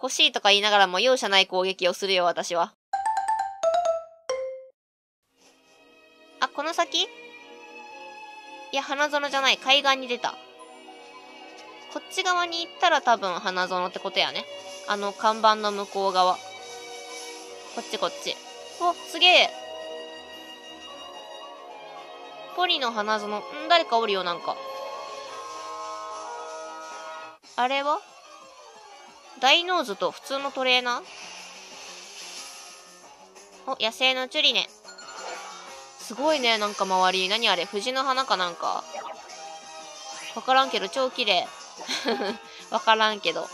欲しいとか言いながらも容赦ない攻撃をするよ、私は。あ、この先？いや、花園じゃない。海岸に出た。こっち側に行ったら多分花園ってことやね。あの看板の向こう側。こっちこっち。お、すげえ。ポリの花園。ん、誰かおるよ、なんか。あれは？大ノーズと普通のトレーナー？お、野生のチュリネ。すごいね、なんか周り。何あれ？藤の花かなんか。わからんけど、超綺麗。わからんけど。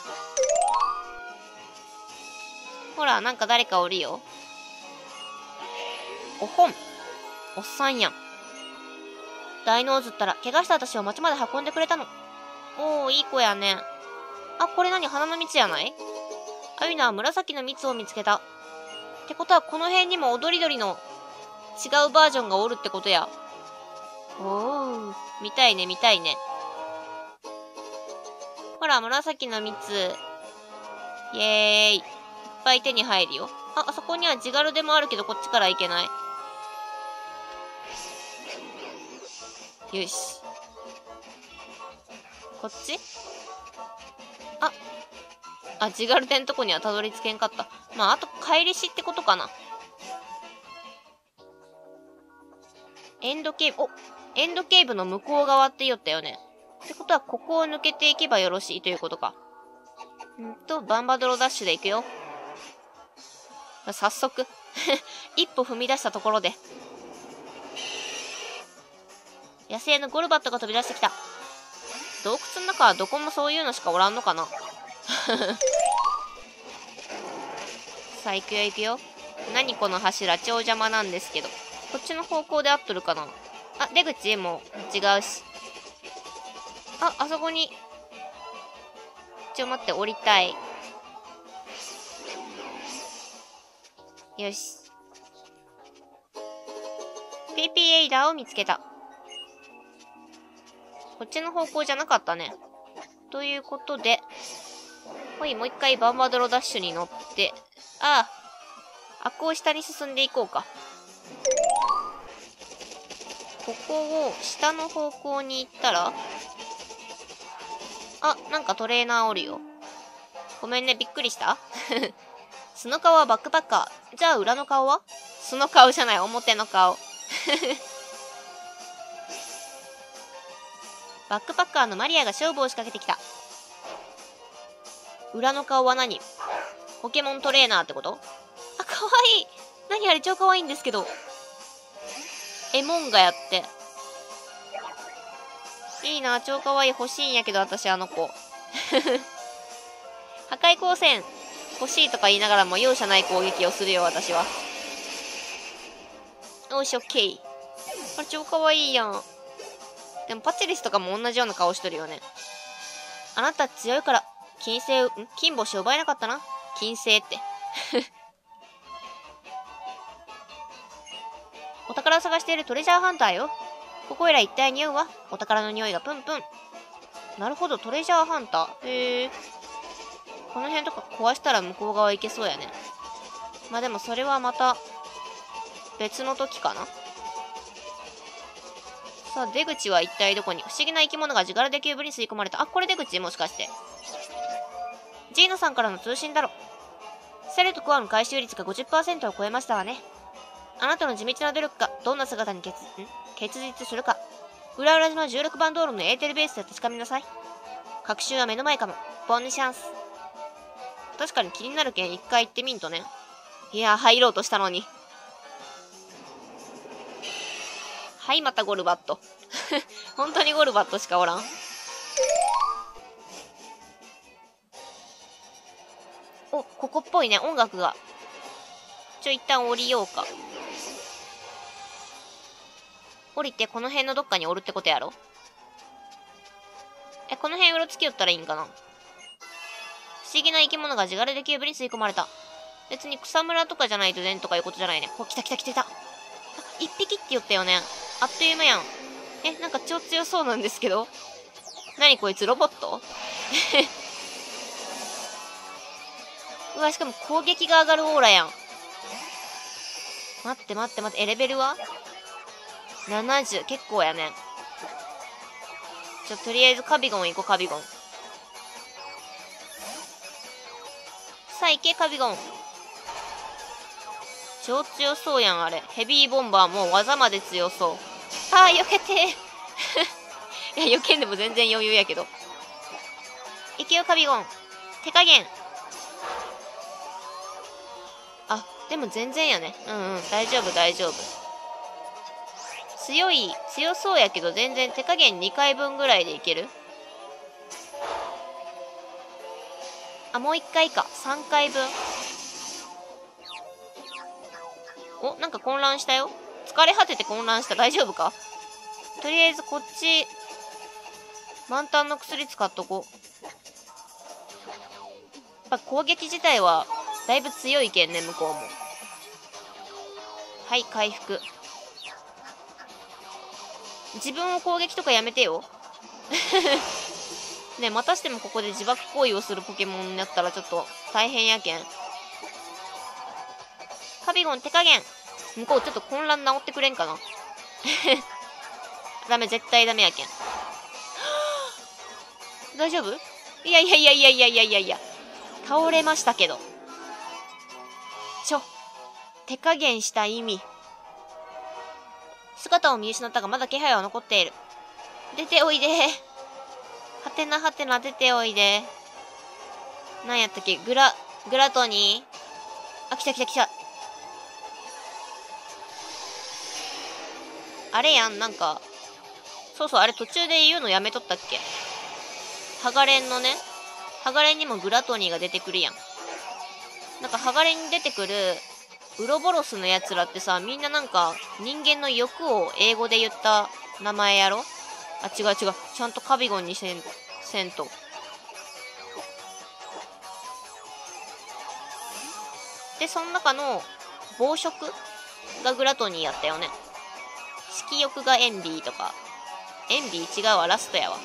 ほら、なんか誰かおるよ。おほん。おっさんやん。大ノーズったら、怪我した私を町まで運んでくれたの。おー、いい子やね。あ、これ何？花の蜜やない？あゆなは紫の蜜を見つけた。ってことは、この辺にも踊り鳥の違うバージョンがおるってことや。おー、見たいね、見たいね。ほら、紫の蜜。イエーイ。いっぱい手に入るよ。あ、あそこには地軽でもあるけど、こっちから行けない。よし。こっち？あ、あ、ジガルテのとこにはたどり着けんかった。まあ、あと、帰りしってことかな。エンドケーブ、お、エンドケーブの向こう側って言ったよね。ってことは、ここを抜けていけばよろしいということか。バンバドロダッシュで行くよ。早速。一歩踏み出したところで。野生のゴルバットが飛び出してきた。洞窟の中はどこもそういうのしかおらんのかな。さあ、行くよ行くよ。何この柱、超邪魔なんですけど。こっちの方向で合っとるかな。あ、出口もう違うし。あ、あそこに。ちょ、待って、降りたい。よし。PP エイダーを見つけた。こっちの方向じゃなかったね。ということで、ほい、もう一回バンバドロダッシュに乗って、ああ、アクを下に進んでいこうか。ここを下の方向に行ったら、あ、なんかトレーナーおるよ。ごめんね、びっくりした？素の顔はバックパッカー。じゃあ裏の顔は？素の顔じゃない、表の顔。バックパッカーのマリアが勝負を仕掛けてきた。裏の顔は何？ポケモントレーナーってこと？あ、かわいい！何あれ、超かわいいんですけど。エモンがやって。いいな、超かわいい。欲しいんやけど、私、あの子。破壊光線。欲しいとか言いながらも容赦ない攻撃をするよ、私は。よし、オッケー。あれ、超かわいいやん。でもパチリスとかも同じような顔してるよね。あなた強いから、金星を奪えなかったな。金星って。お宝を探しているトレジャーハンターよ。ここいら一体匂うわ。お宝の匂いがプンプン。なるほど、トレジャーハンター。へえ。この辺とか壊したら向こう側行けそうやね。まあでもそれはまた、別の時かな。さあ、出口は一体どこに？不思議な生き物がジガルデキューブに吸い込まれた。あ、これ出口？もしかして。ジーナさんからの通信だろ。セルとコアの回収率が 50% を超えましたわね。あなたの地道な努力がどんな姿に結実するか。裏々の16番道路のエーテルベースで確かめなさい。確信は目の前かも。ボンヌシャンス。確かに気になるけん、一回行ってみんとね。いやー、入ろうとしたのに。はい、またゴルバット。本当にゴルバットしかおらん。お、ここっぽいね、音楽が。一旦降りようか。降りて、この辺のどっかにおるってことやろ？え、この辺うろつきよったらいいんかな？不思議な生き物が地軽でキューブに吸い込まれた。別に草むらとかじゃないとねんとかいうことじゃないね。お、来た来た来た来た。一匹って言ったよね。あっという間やん。え、なんか超強そうなんですけど。何こいつ、ロボット？うわ、しかも攻撃が上がるオーラやん。待って待って待って。レベルは ?70。結構やねん。とりあえずカビゴン行こう、カビゴン。さあ行け、カビゴン。超強そうやん、あれ。ヘビーボンバーも技まで強そう。あー、避けてー。いや、避けんでも全然余裕やけど。行けよ、カビゴン。手加減。あ、でも全然やね。うんうん、大丈夫、大丈夫。強そうやけど全然手加減2回分ぐらいでいける。あ、もう1回か。3回分。お、なんか混乱したよ。疲れ果てて混乱した。大丈夫か？とりあえずこっち、満タンの薬使っとこう。やっぱ攻撃自体はだいぶ強いけんね、向こうも。はい、回復。自分を攻撃とかやめてよ。ねえ、またしてもここで自爆行為をするポケモンになったらちょっと大変やけん。カビゴン手加減。向こうちょっと混乱治ってくれんかな。ダメ、絶対ダメやけん。大丈夫？いやいやいやいやいやいやいやいや。倒れましたけど。手加減した意味。姿を見失ったがまだ気配は残っている。出ておいで。はてなはてな、出ておいで。なんやったっけ、グラトニー。あ、来た来た来た。あれやん、なんか。そうそう、あれ途中で言うのやめとったっけ。ハガレンのね。ハガレンにもグラトニーが出てくるやん。なんかハガレンに出てくるウロボロスのやつらってさ、みんななんか人間の欲を英語で言った名前やろ。あ、違う違う。ちゃんとカビゴンにせんと。で、その中の暴食がグラトニーやったよね。色欲がエンビーとか。エンビー違うわ、ラストやわ。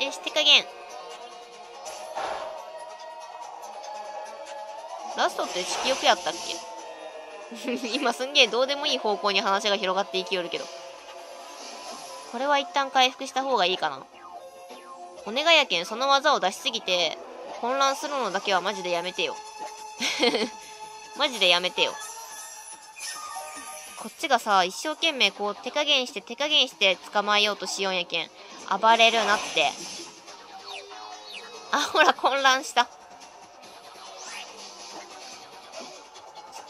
え、手加減。ラストって色欲やったっけ？今すんげえどうでもいい方向に話が広がっていきよるけど。これは一旦回復した方がいいかな。お願いやけん、その技を出しすぎて、混乱するのだけはマジでやめてよ。マジでやめてよ。こっちがさ、一生懸命こう手加減して捕まえようとしようんやけん。暴れるなって。あ、ほら混乱した。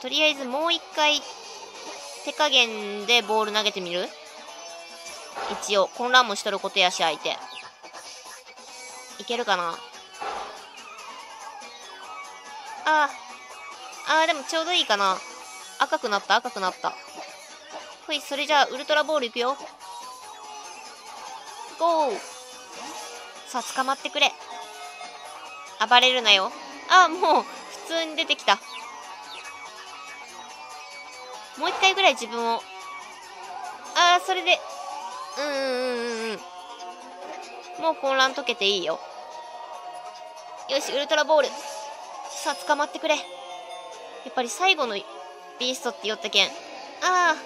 とりあえずもう一回手加減でボール投げてみる？一応混乱もしとることやし、相手いけるかな。ああ、でもちょうどいいかな。赤くなった赤くなった。ほい、それじゃあウルトラボールいくよ。ゴー。さあ捕まってくれ。暴れるなよ。ああ、もう普通に出てきた。もう一回ぐらい自分を。ああ、それで。もう混乱解けていいよ。よし、ウルトラボール。さあ、捕まってくれ。やっぱり最後のビーストって寄ったけん。ああ。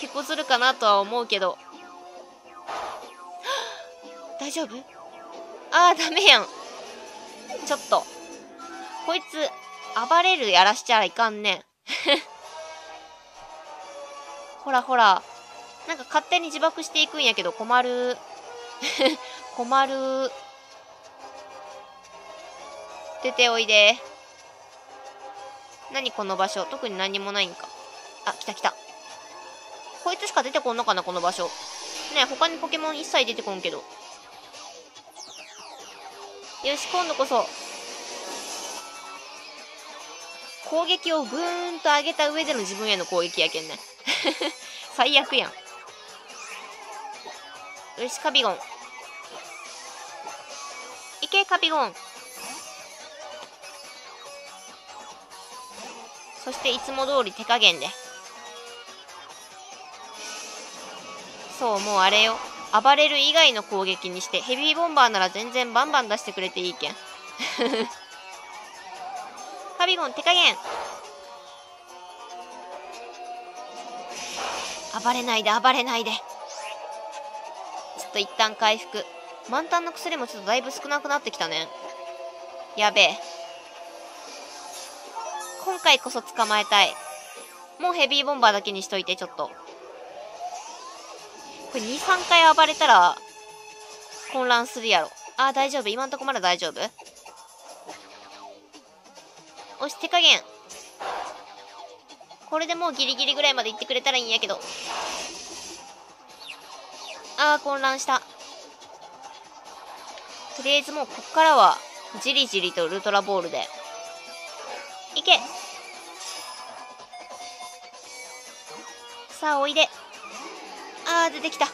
手こずるかなとは思うけど。大丈夫？ああ、ダメやん。ちょっと。こいつ、暴れるやらしちゃいかんね。ほらほら。なんか勝手に自爆していくんやけど困る。困る。出ておいで。何この場所。特に何もないんか。あ、来た来た。こいつしか出てこんのかな、この場所。ね、他にポケモン一切出てこんけど。よし、今度こそ。攻撃をぐーんと上げた上での自分への攻撃やけんね。最悪やん。よし、カビゴン。いけ、カビゴン。そしていつも通り手加減で。そう、もうあれよ。暴れる以外の攻撃にして、ヘビーボンバーなら全然バンバン出してくれていいけん。ファビゴン手加減。暴れないで暴れないで。ちょっと一旦回復。満タンの薬もちょっとだいぶ少なくなってきたね。やべえ。今回こそ捕まえたい。もうヘビーボンバーだけにしといて、ちょっと。これ2、3回暴れたら混乱するやろ。あー大丈夫。今んとこまだ大丈夫。押し手加減。これでもうギリギリぐらいまで行ってくれたらいいんやけど。あー混乱した。とりあえずもうこっからはじりじりとウルトラボールで。いけ。さあおいで。あー出てきた。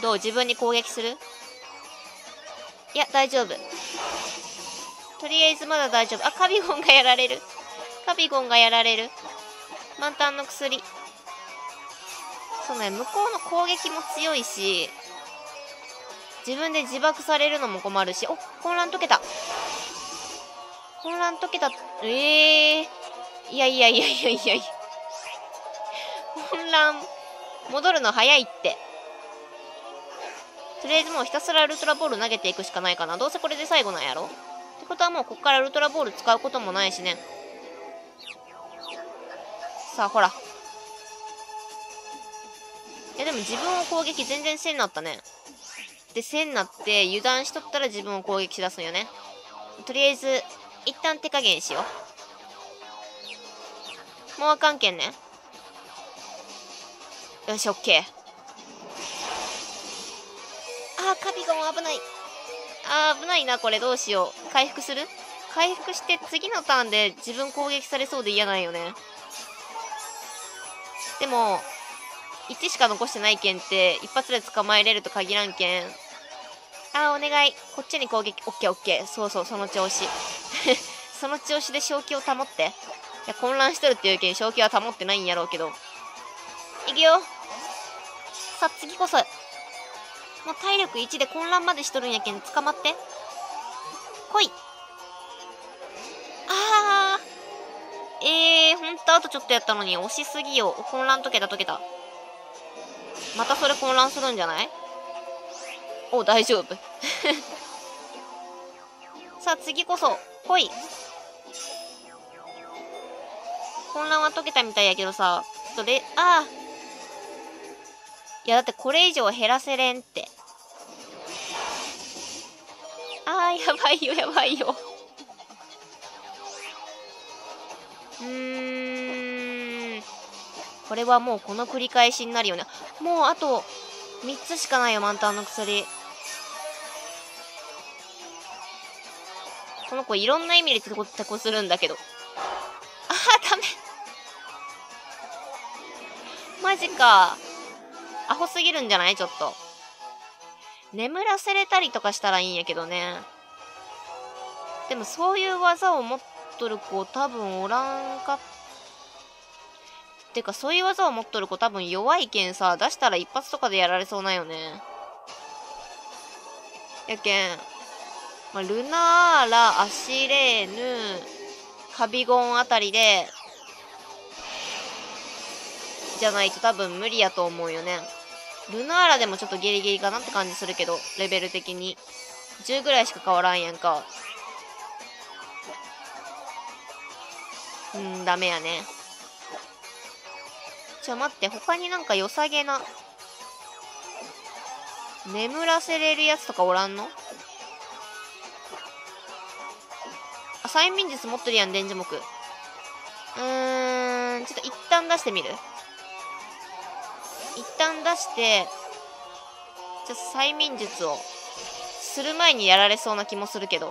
どう自分に攻撃する？いや大丈夫。とりあえずまだ大丈夫。あカビゴンがやられる。カビゴンがやられる。満タンの薬。そうね、向こうの攻撃も強いし、自分で自爆されるのも困るし。おっ混乱解けた。混乱解けた。いやいやいやいやいやいや。混乱戻るの早いって。とりあえずもうひたすらウルトラボール投げていくしかないかな。どうせこれで最後なんやろ。ってことはもうこっからウルトラボール使うこともないしね。さあほら。いやでも自分を攻撃全然せんなったね。でせんなって油断しとったら自分を攻撃しだすんよね。とりあえず一旦手加減しよう。もうあかんけんね。よし、オッケー。あー、カビゴン危ない。あー、危ないな、これ。どうしよう。回復する？回復して、次のターンで自分攻撃されそうで嫌なんよね。でも、1しか残してないけんって、一発で捕まえれると限らんけん。あー、お願い。こっちに攻撃。オッケー、オッケー。そうそう、その調子。その調子で正気を保って。いや、混乱しとるっていうけん、正気は保ってないんやろうけど。いくよ。さあ次こそ。もう体力1で混乱までしとるんやけん捕まって。来い。あー。ほんとあとちょっとやったのに押しすぎよ。混乱解けた解けた。またそれ混乱するんじゃない？お、大丈夫。さあ次こそ。来い。混乱は解けたみたいやけどさ。ちょっとああ。いやだってこれ以上減らせれんって。ああやばいよやばいよ。これはもうこの繰り返しになるよね。もうあと3つしかないよ満タンの薬。この子いろんな意味でてこするんだけど。ああダメ。マジか。アホすぎるんじゃない？ちょっと。眠らせれたりとかしたらいいんやけどね。でもそういう技を持っとる子多分おらんか。てかそういう技を持っとる子多分弱いけんさ、出したら一発とかでやられそうなんよね。やけん。まあ、ルナーラ、アシレーヌ、カビゴンあたりで、じゃないと多分無理やと思うよね。ルナーラでもちょっとギリギリかなって感じするけど、レベル的に10ぐらいしか変わらんやんか。ダメやね。ちょ待って、他になんか良さげな眠らせれるやつとかおらんの？あ、催眠術持ってるやん、電磁目。ちょっと一旦出してみる。一旦出して、ちょっと催眠術をする前にやられそうな気もするけど。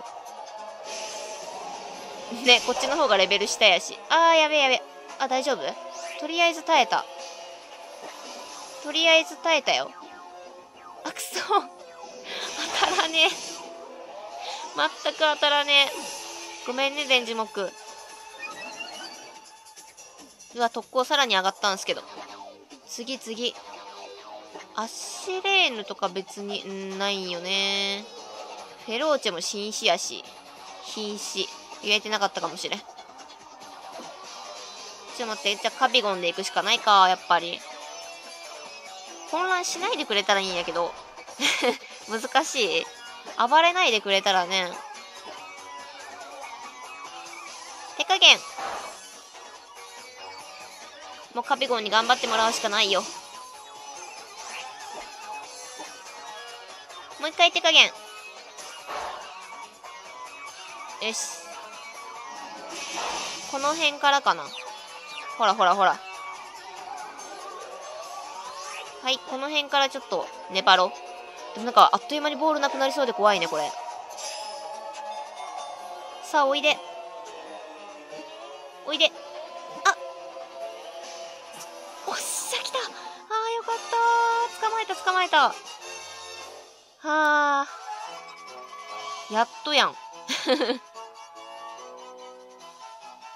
ね、こっちの方がレベル下やし。あー、やべえやべえ。あ、大丈夫？とりあえず耐えた。とりあえず耐えたよ。あ、くそ。当たらねえ。全く当たらねえ。ごめんね、電磁目。うわ、特攻さらに上がったんすけど。次アッシレーヌとか別にないよね。フェローチェも新種やし、瀕死。言えてなかったかもしれん。ちょっと待って、じゃあカビゴンで行くしかないか、やっぱり。混乱しないでくれたらいいんやけど。難しい。暴れないでくれたらね。手加減。もうカビゴンに頑張ってもらうしかないよ。もう一回手加減。よし。この辺からかな。ほらほらほら。はい、この辺からちょっと粘ろう。でもなんかあっという間にボールなくなりそうで怖いね、これ。さあ、おいで。おいで。あ、おっしゃ、来た。あー、よかった。捕まえた、捕まえた。はあ。やっとやん。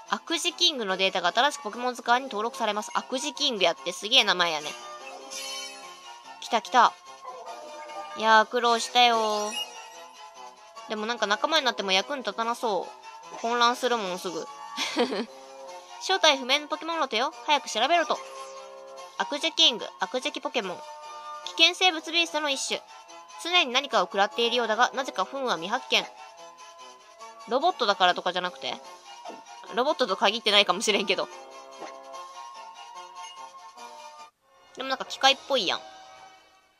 悪事キングのデータが新しくポケモン図鑑に登録されます。悪事キングやってすげえ名前やね。来た来た。いやー苦労したよ。でもなんか仲間になっても役に立たなそう。混乱するもんすぐ。正体不明のポケモンロトよ、早く調べろと。悪事キング、悪事キポケモン、危険生物ビーストの一種。常に何かを食らっているようだが、なぜかフンは未発見。ロボットだからとかじゃなくて、ロボットと限ってないかもしれんけど。でもなんか機械っぽいやん。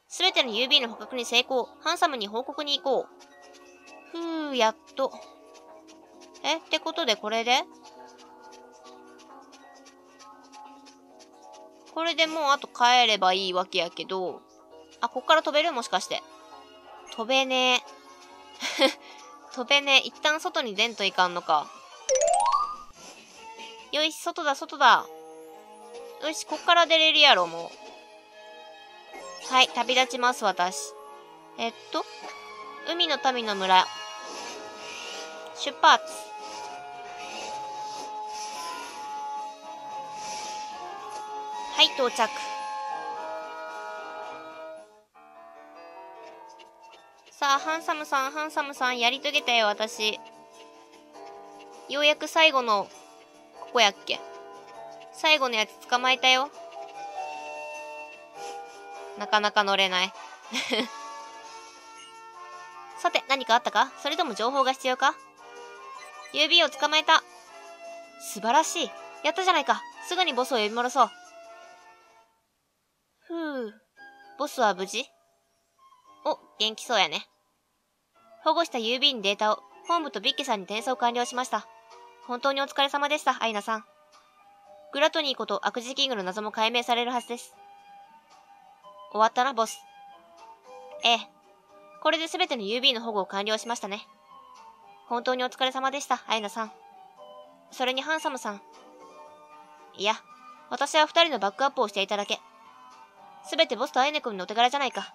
すべての UB の捕獲に成功。ハンサムに報告に行こう。ふぅ、やっと。え、ってことでこれでもうあと帰ればいいわけやけど。あ、こっから飛べる？もしかして。飛べねえ。飛べね。一旦外に出んといかんのか。よし、外だ、外だ。よし、こっから出れるやろ、もう。はい、旅立ちます、私。海の民の村。出発。はい、到着。さあ、ハンサムさん、ハンサムさん、やり遂げたよ、私。ようやく最後の、ここやっけ。最後のやつ捕まえたよ。なかなか乗れない。さて、何かあったか？それとも情報が必要か？UBを捕まえた。素晴らしい。やったじゃないか。すぐにボスを呼び戻そう。ふぅ。ボスは無事？お、元気そうやね。保護した UB にデータを、本部とビッケさんに転送完了しました。本当にお疲れ様でした、アイナさん。グラトニーこと悪事キングの謎も解明されるはずです。終わったな、ボス。ええ。これで全ての UB の保護を完了しましたね。本当にお疲れ様でした、アイナさん。それにハンサムさん。いや、私は二人のバックアップをしていただけ。全てボスとアイナ君のお手柄じゃないか。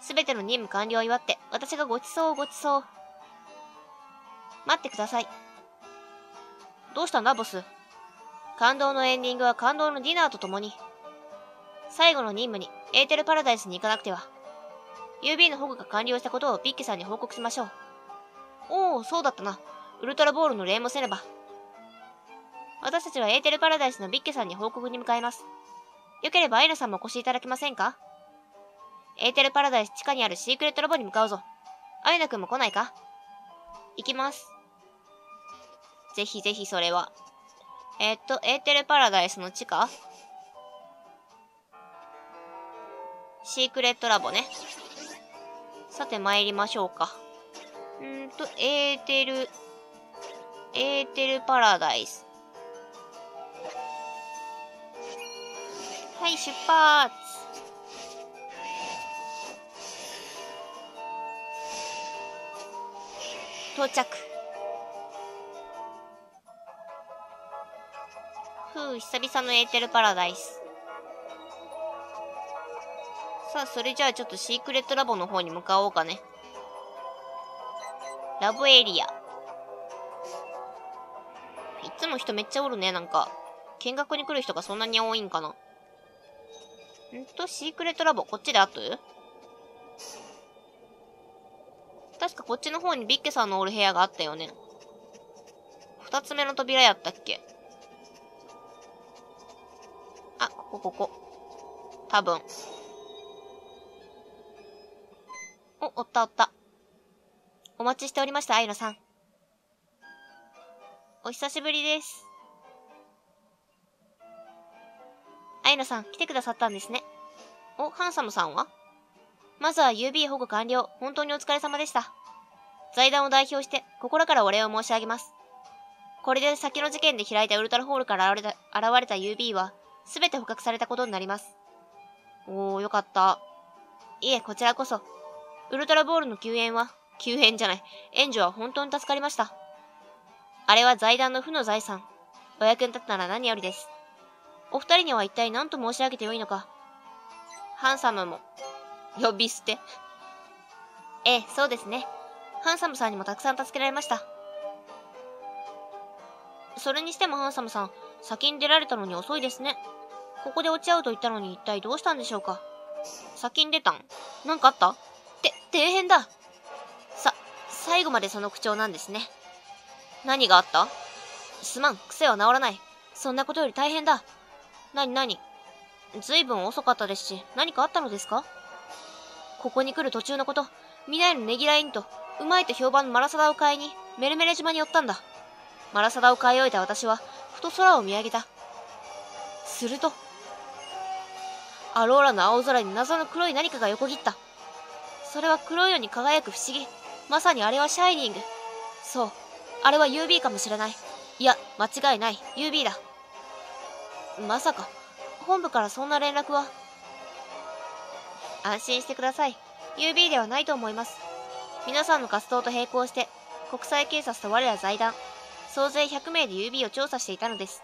すべての任務完了を祝って、私がごちそうをごちそう。待ってください。どうしたんだ、ボス。感動のエンディングは感動のディナーとともに、最後の任務にエーテルパラダイスに行かなくては。UB の保護が完了したことをビッキさんに報告しましょう。おお、そうだったな。ウルトラボールの礼もせねば。私たちはエーテルパラダイスのビッキさんに報告に向かいます。よければアイナさんもお越しいただけませんか？エーテルパラダイス地下にあるシークレットラボに向かうぞ。アイナくんも来ないか？行きます。ぜひぜひそれは。エーテルパラダイスの地下？シークレットラボね。さて参りましょうか。エーテルパラダイス。はい、出発。到着。ふう、久々のエーテルパラダイス。さあ、それじゃあちょっとシークレットラボの方に向かおうかね。ラボエリア。いつも人めっちゃおるね、なんか。見学に来る人がそんなに多いんかな。シークレットラボ、こっちであっとる？確かこっちの方にビッケさんのおる部屋があったよね。二つ目の扉やったっけ？あ、ここ。多分。おった。お待ちしておりました、アイナさん。お久しぶりです。アイナさん、来てくださったんですね。お、ハンサムさんは？まずは UB 保護完了。本当にお疲れ様でした。財団を代表して、心からお礼を申し上げます。これで先の事件で開いたウルトラホールから現れた UB は、すべて捕獲されたことになります。おー、よかった。いえ、こちらこそ。ウルトラボールの援助は本当に助かりました。あれは財団の負の財産。お役に立ったなら何よりです。お二人には一体何と申し上げてよいのか。ハンサムも、呼び捨て。ええ、そうですね。ハンサムさんにもたくさん助けられました。それにしてもハンサムさん、先に出られたのに遅いですね。ここで落ち合うと言ったのに一体どうしたんでしょうか。先に出たん？なんかあった？って、底辺だ。最後までその口調なんですね。何があった？すまん、癖は治らない。そんなことより大変だ。何？ずいぶん遅かったですし、何かあったのですか？ここに来る途中のこと、皆へのねぎらいにと、うまいと評判のマラサダを買いに、メルメレ島に寄ったんだ。マラサダを買い終えた私は、ふと空を見上げた。すると、アローラの青空に謎の黒い何かが横切った。それは黒いように輝く不思議。まさにあれはシャイニング。そう。あれは UB かもしれない。いや、間違いない。UB だ。まさか、本部からそんな連絡は。安心してください。UB ではないと思います。皆さんの活動と並行して、国際警察と我ら財団、総勢100名で UB を調査していたのです。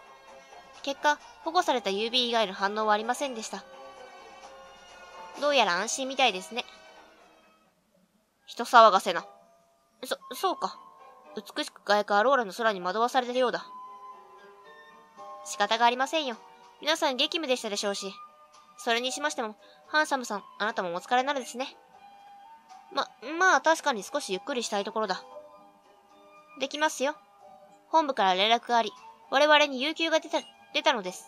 結果、保護された UB 以外の反応はありませんでした。どうやら安心みたいですね。人騒がせな。そうか。美しく輝くアローラの空に惑わされてるようだ。仕方がありませんよ。皆さん激務でしたでしょうし。それにしましても、ハンサムさん、あなたもお疲れになるですね。まあ確かに少しゆっくりしたいところだ。できますよ。本部から連絡があり、我々に有給が出たのです。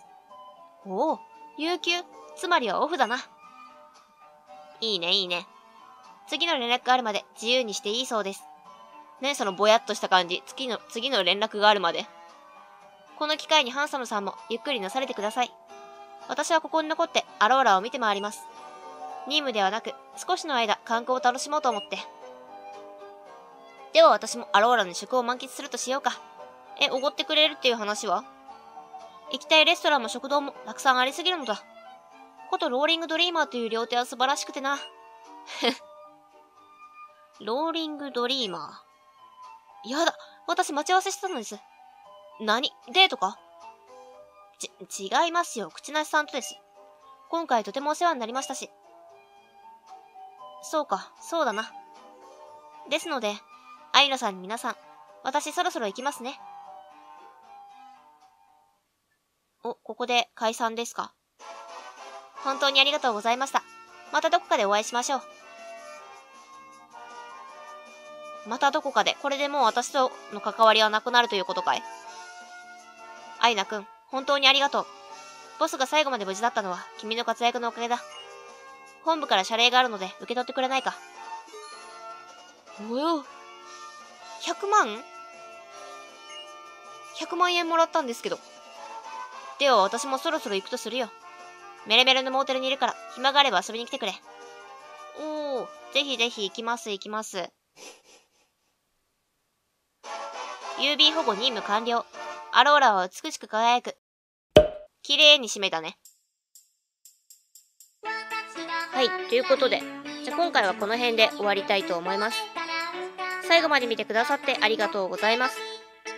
おお、有給？つまりはオフだな。いいね。次の連絡があるまで自由にしていいそうです。ね、そのぼやっとした感じ。次の連絡があるまで。この機会にハンサムさんもゆっくりなされてください。私はここに残ってアローラを見て回ります。任務ではなく、少しの間観光を楽しもうと思って。では私もアローラの食を満喫するとしようか。おごってくれるっていう話は？行きたいレストランも食堂もたくさんありすぎるのだ。ことローリングドリーマーという料亭は素晴らしくてな。ローリングドリーマー。やだ、私待ち合わせしてたのです。何？デートか？違いますよ、口なしさんとです。今回とてもお世話になりましたし。そうか、そうだな。ですので、アイナさんに皆さん、私そろそろ行きますね。お、ここで解散ですか。本当にありがとうございました。またどこかでお会いしましょう。またどこかで。これでもう私との関わりはなくなるということかい。アイナくん、本当にありがとう。ボスが最後まで無事だったのは君の活躍のおかげだ。本部から謝礼があるので受け取ってくれないか。およ。100万円もらったんですけど。では私もそろそろ行くとするよ。メレメレのモーテルにいるから、暇があれば遊びに来てくれ。おー、ぜひ行きます。UB 保護任務完了。アローラは美しく輝く。綺麗に締めたね。はい、ということで、じゃあ今回はこの辺で終わりたいと思います。最後まで見てくださってありがとうございます。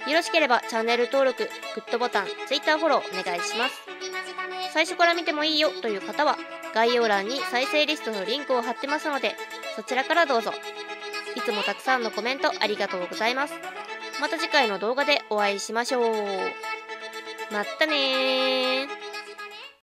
よろしければチャンネル登録、グッドボタン、Twitter フォローお願いします。最初から見てもいいよという方は、概要欄に再生リストのリンクを貼ってますので、そちらからどうぞ。いつもたくさんのコメントありがとうございます。また次回の動画でお会いしましょう。まったねー。